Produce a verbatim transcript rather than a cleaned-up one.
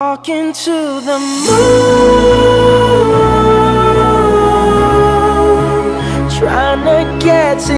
Walking to the moon, trying to get to